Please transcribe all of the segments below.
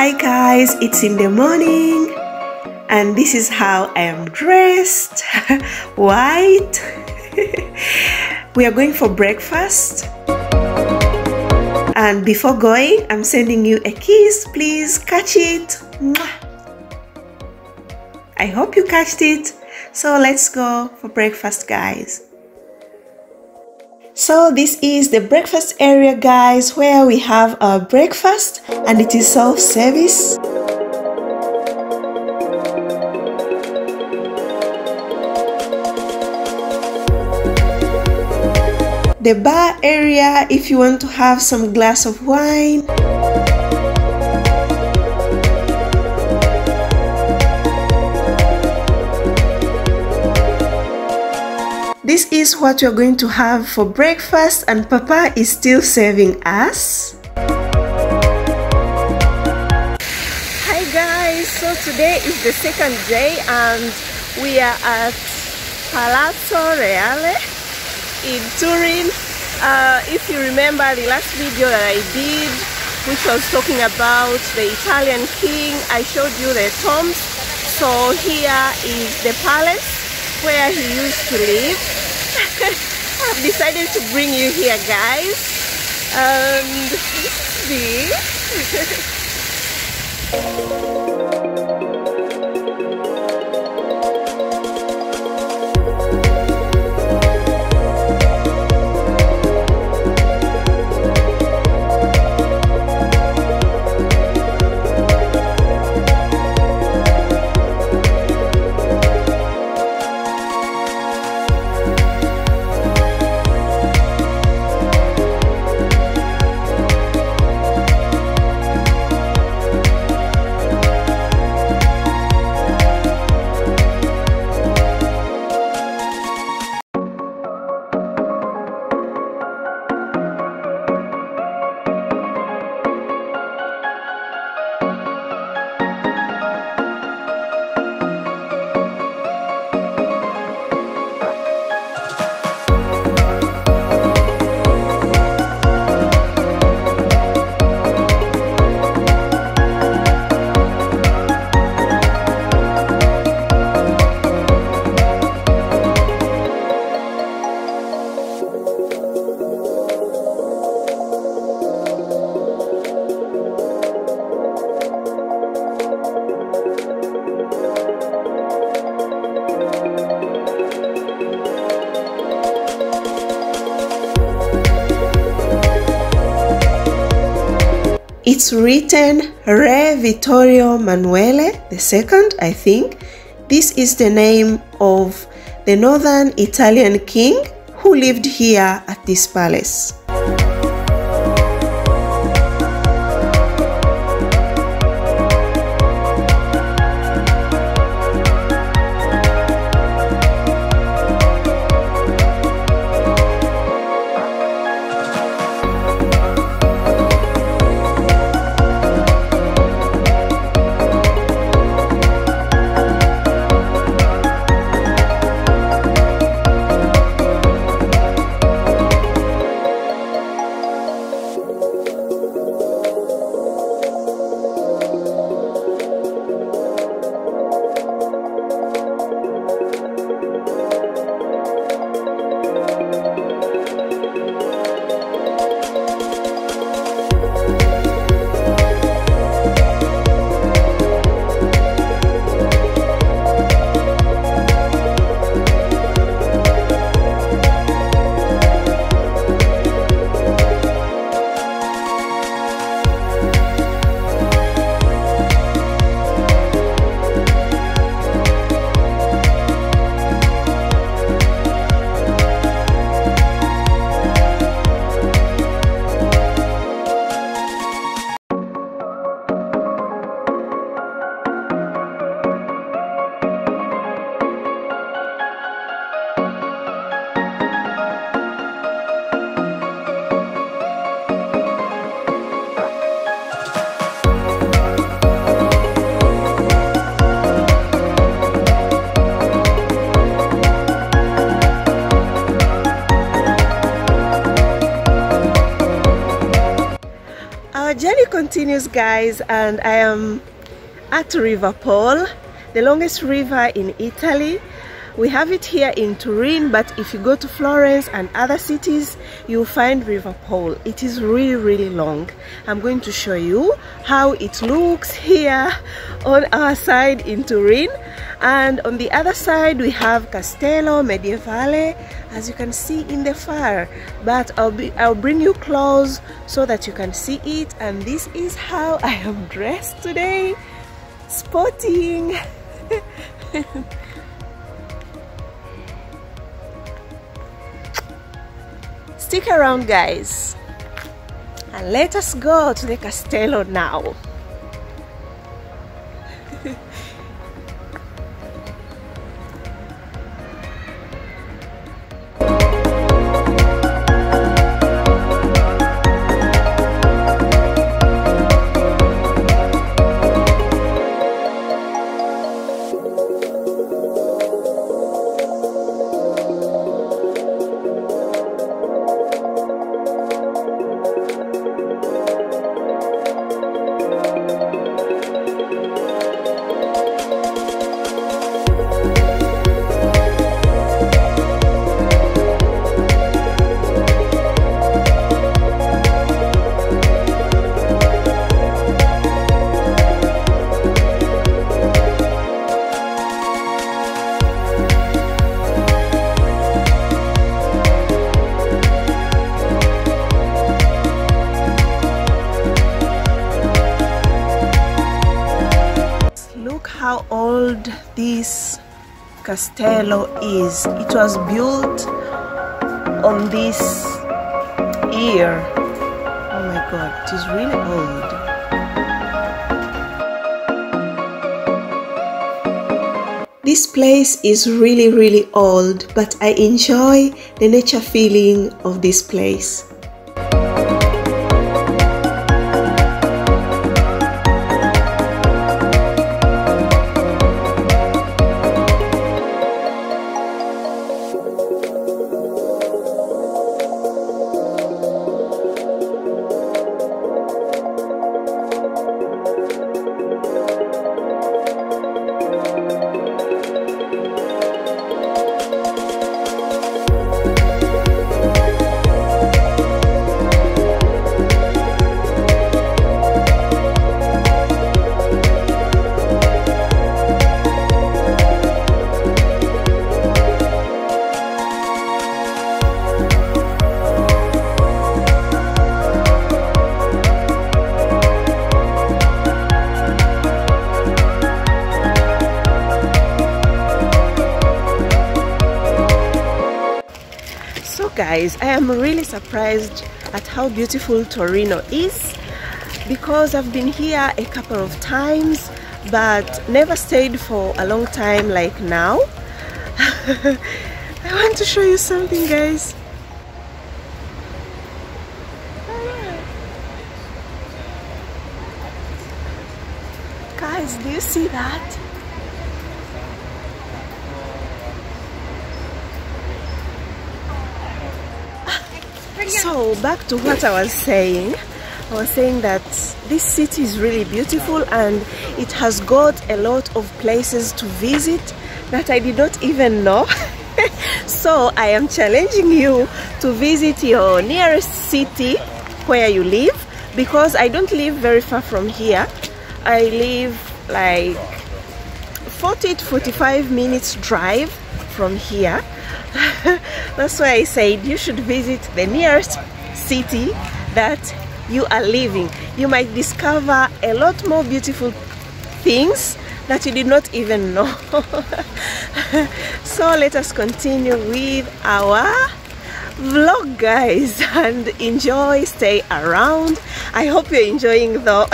Hi guys, it's in the morning and this is how I am dressed. White. We are going for breakfast, and before going I'm sending you a kiss. Please catch it. I hope you catched it. So let's go for breakfast, guys. So this is the breakfast area, guys, where we have our breakfast, and it is self-service. The bar area, if you want to have some glass of wine. This is what you're going to have for breakfast, and Papa is still serving us. Hi guys, so today is the second day and we are at Palazzo Reale in Turin. If you remember the last video that I did, which was talking about the Italian king, I showed you the tombs. So here is the palace where he used to live. I've decided to bring you here, guys, and see. It's written Re Vittorio Emanuele II, I think. This is the name of the northern Italian king who lived here at this palace. journey continues, guys, and I am at River Po, the longest river in Italy. We have it here in Turin, but if you go to Florence and other cities, you'll find River Po. It is really, really long. I'm going to show you how it looks here on our side in Turin. And on the other side, we have Castello Medievale, as you can see in the far. But I'll bring you close so that you can see it. And this is how I am dressed today. Sporting. Stick around, guys, and let us go to the Castello now. How old this Castello is. It was built on this year. Oh my God, it is really old. This place is really, really old, but I enjoy the nature feeling of this place. Guys, I am really surprised at how beautiful Torino is, because I've been here a couple of times but never stayed for a long time like now. I want to show you something, guys. Guys, do you see that? So back to what I was saying that this city is really beautiful and it has got a lot of places to visit that I did not even know. So I am challenging you to visit your nearest city where you live, because I don't live very far from here. I live like 40 to 45 minutes drive from here. That's why I said you should visit the nearest city that you are living. You might discover a lot more beautiful things that you did not even know. So let us continue with our vlog, guys, and enjoy, stay around. I hope you're enjoying though.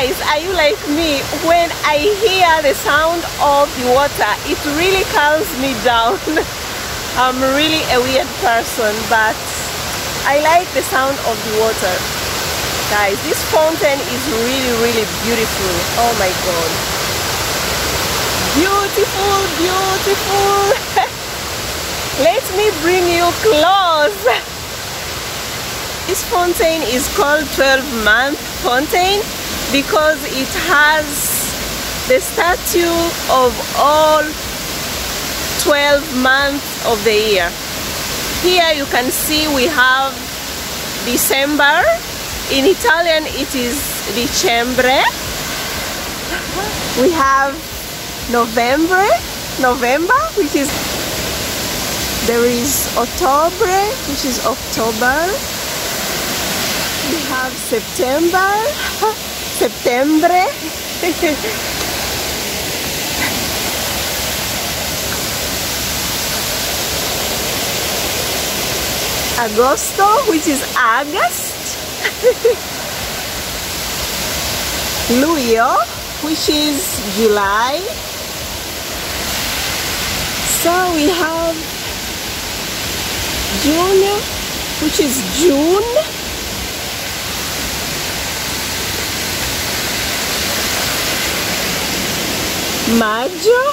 guys, are you like me? When I hear the sound of the water, it really calms me down. I'm really a weird person, but I like the sound of the water. Guys, this fountain is really beautiful. Oh my god, beautiful. Let me bring you close. This fountain is called 12-month fountain because it has the statue of all 12 months of the year. Here you can see we have December. In Italian it is dicembre. We have November, which is... There is ottobre, which is October. We have September. Agosto, which is August. Luglio, which is July. So we have June, which is June. Maggio,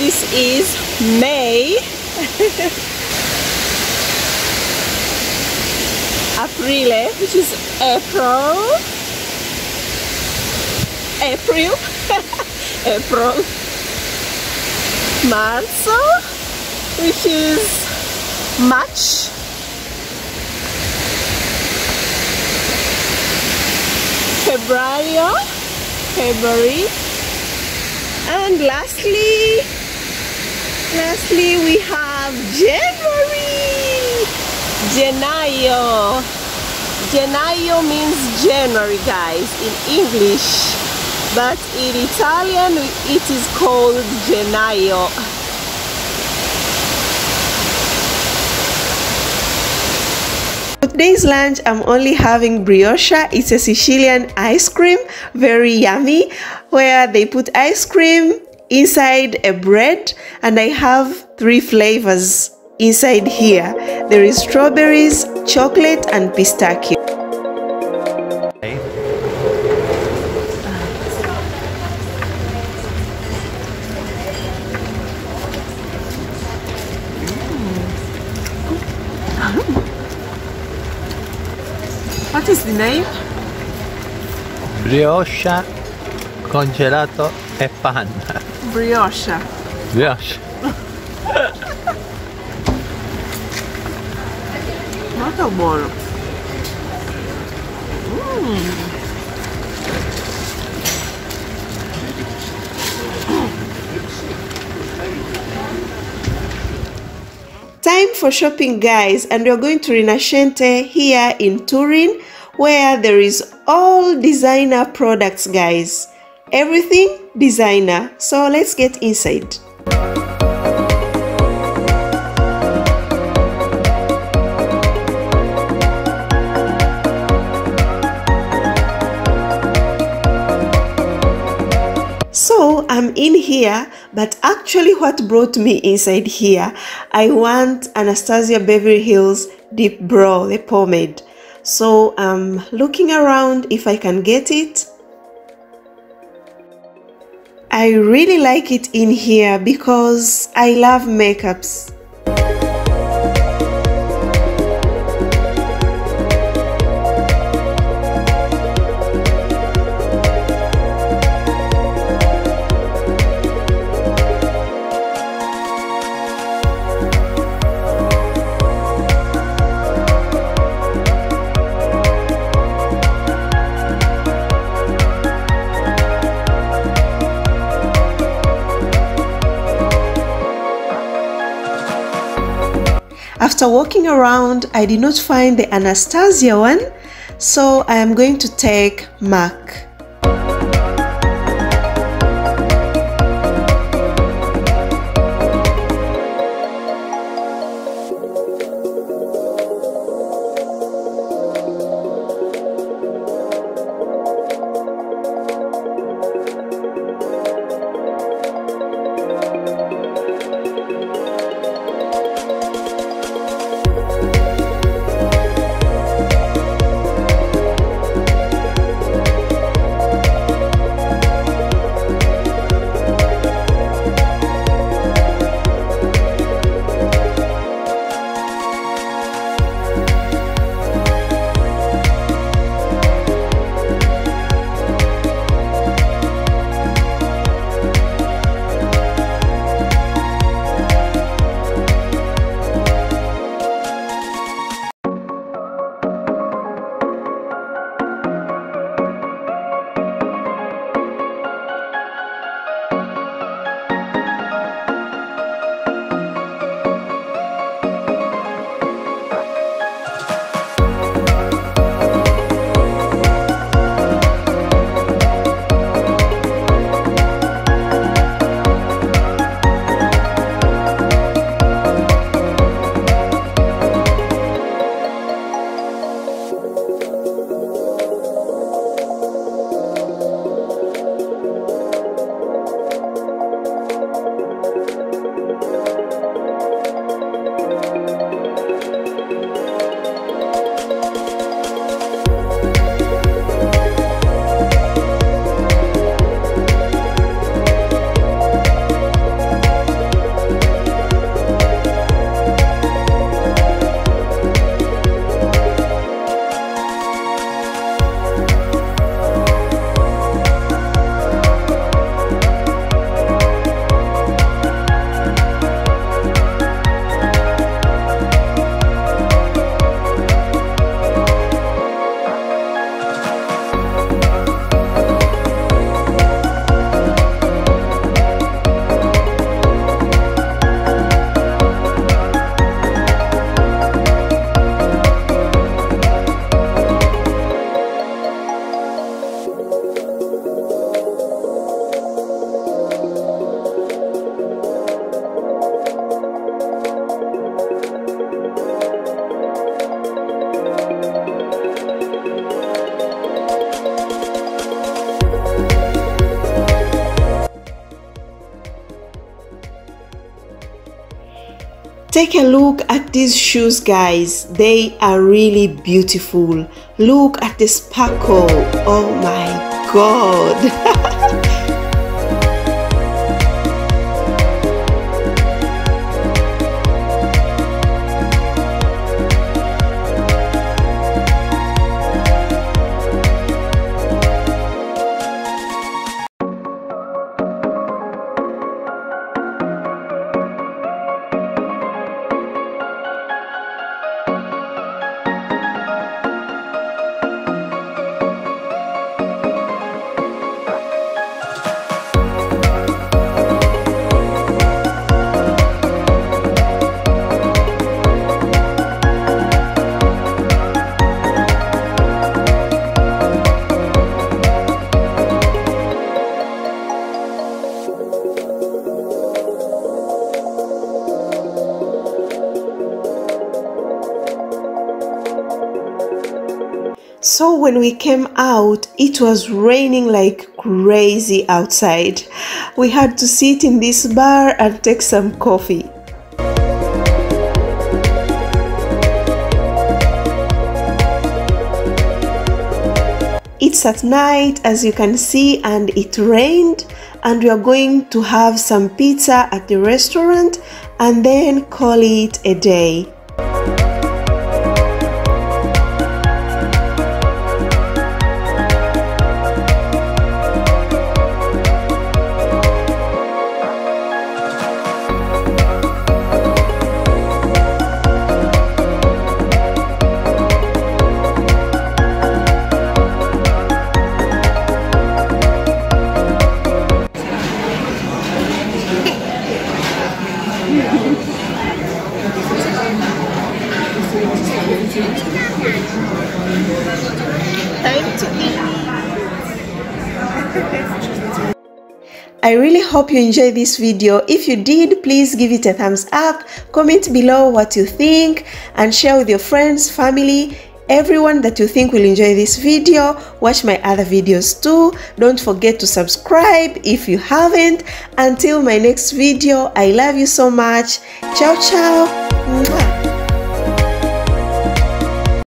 this is May. Aprile, which is April. April. Marzo, which is March. February. And lastly we have January. Gennaio means January, guys, in English, but in Italian it is called Gennaio. For today's lunch I'm only having brioche. It's a Sicilian ice cream, very yummy, where they put ice cream inside a bread, and I have 3 flavors inside here. There is strawberries, chocolate and pistachio. Hey. What is the name? Brioche. Congelato e panna. Brioche. Molto buono. Time for shopping, guys, and we are going to Rinascente here in Turin, where there is all designer products, guys. Everything designer, so let's get inside. So I'm in here, but actually what brought me inside here, I want Anastasia Beverly Hills Deep Brow, the pomade. So I'm looking around if I can get it. I really like it in here because I love makeups. After walking around, I did not find the Anastasia one, so I am going to take Mac. Take a look at these shoes, guys. They are really beautiful. Look at the sparkle. Oh my god. So when we came out, it was raining like crazy outside. We had to sit in this bar and take some coffee. It's at night, as you can see, and it rained, and we are going to have some pizza at the restaurant and then call it a day. I really hope you enjoyed this video. If you did, please give it a thumbs up, comment below what you think, and share with your friends, family, everyone that you think will enjoy this video. Watch my other videos too. Don't forget to subscribe if you haven't. Until my next video, I love you so much. Ciao, ciao. Mwah.